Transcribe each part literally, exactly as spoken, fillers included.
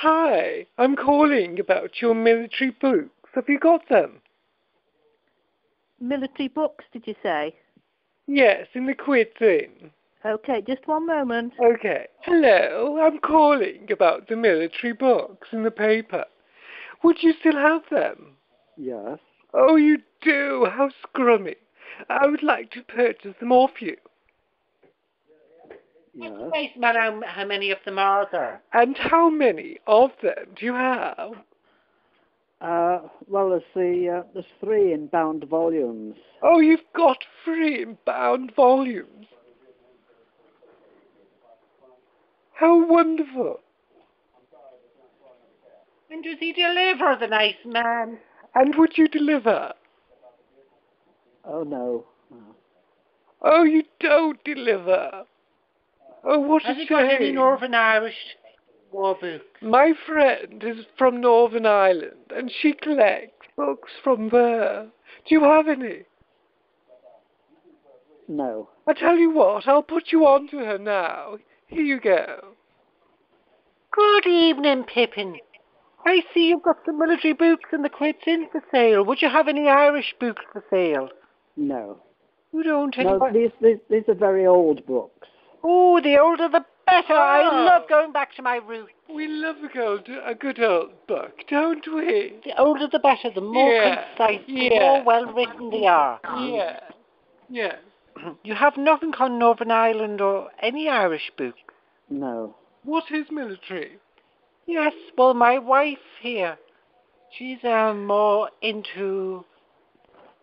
Hi, I'm calling about your military books. Have you got them? Military books, did you say? Yes, in the quids inn. Okay, just one moment. Okay. Hello, I'm calling about the military books in the paper. Would you still have them? Yes. Oh, you do? How scrummy. I would like to purchase them off you. Yes. Spaceman, how many of them are there? And how many of them do you have? Uh, well, there's, the, uh, there's three in bound volumes. Oh, you've got three in bound volumes. How wonderful. When does he deliver, the nice man? And would you deliver? Oh, no. no. Oh, you don't deliver. Oh, what a shame. Has he got any Northern Irish war books? My friend is from Northern Ireland, and she collects books from there. Do you have any? No. I tell you what, I'll put you on to her now. Here you go. Good evening, Pippin. I see you've got some military books in the quids inn for sale. Would you have any Irish books for sale? No. You don't have any? No, these, these, these are very old books. Oh, the older the better. Oh. I love going back to my roots. We love a good, a good old book, don't we? The older the better, the more yeah. concise, yeah. the more well-written they are. Yeah, yeah. You have nothing on Northern Ireland or any Irish book? No. What is military? Yes, well, my wife here, she's um, more into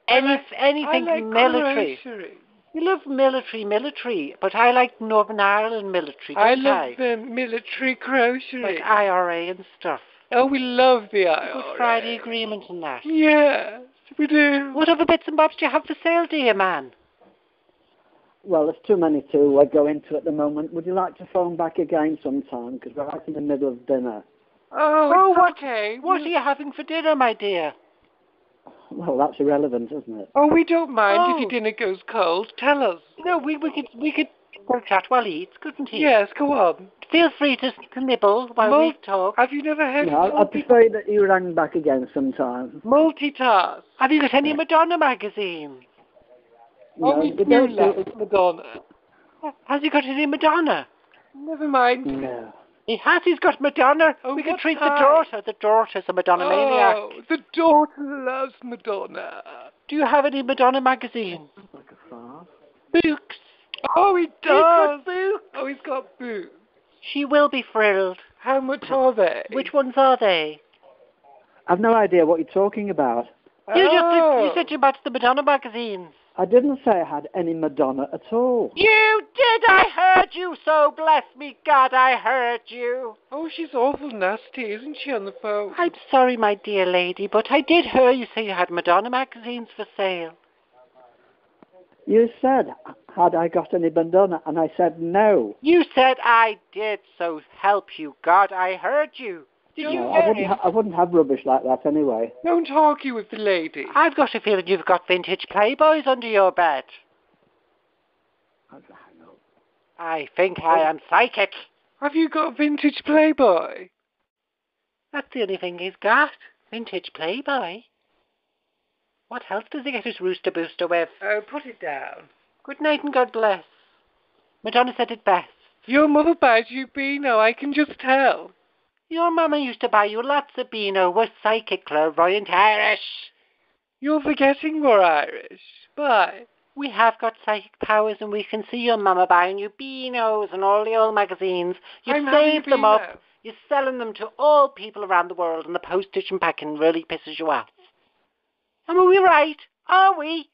any, I like, anything I like military. Grocery. You love military, military, but I like Northern Ireland military. I love I? the military grocery. Like I R A and stuff. Oh, we love the I R A. Good Friday Agreement and that. Yes, we do. What other bits and bobs do you have for sale, dear man? Well, there's too many to uh, go into at the moment. Would you like to phone back again sometime? Because we're right in the middle of dinner. Oh, oh what, okay. What are you having for dinner, my dear? Well, that's irrelevant, isn't it? Oh, we don't mind oh. if your dinner goes cold. Tell us. No, we, we could we could chat while he eats, couldn't he? Yes, go on. Feel free to, to nibble while Mul we talk. Have you never heard no, of... I'd prefer that you rang back again sometime. Multitask. Have you got any Madonna magazine? No, oh, we do love Madonna. Has he got any Madonna? Never mind. No. He has, he's got Madonna. Oh, we can treat time? the daughter. The daughter's a Madonna maniac. Oh, the daughter loves Madonna. Do you have any Madonna magazine? Like a farm. Books. Oh, he does. He's got books. Oh, he's got books. She will be thrilled. How much are they? Which ones are they? I've no idea what you're talking about. You, oh. just, you said you bought the Madonna magazines. I didn't say I had any Madonna at all. You did! I heard you, so bless me, God, I heard you. Oh, she's awful nasty, isn't she, on the phone? I'm sorry, my dear lady, but I did hear you say you had Madonna magazines for sale. You said, had I got any Madonna, and I said no. You said I did, so help you, God, I heard you. Did no, you I, wouldn't ha I wouldn't have rubbish like that anyway. Don't argue with the lady. I've got a feeling you've got vintage Playboys under your bed. I don't know. I think I, I am psychic. Have you got vintage Playboy? That's the only thing he's got. Vintage Playboy. What else does he get his rooster booster with? Oh, put it down. Good night and God bless. Madonna said it best. Your mother buys you Beano, I can just tell. Your mama used to buy you lots of Beano. We're psychic, clairvoyant Irish. You're forgetting we're Irish. Bye. We have got psychic powers and we can see your mama buying you Beanos and all the old magazines. You I'm save them Beano. up. You're selling them to all people around the world and the postage and packing really pisses you off. And are we right? Are we?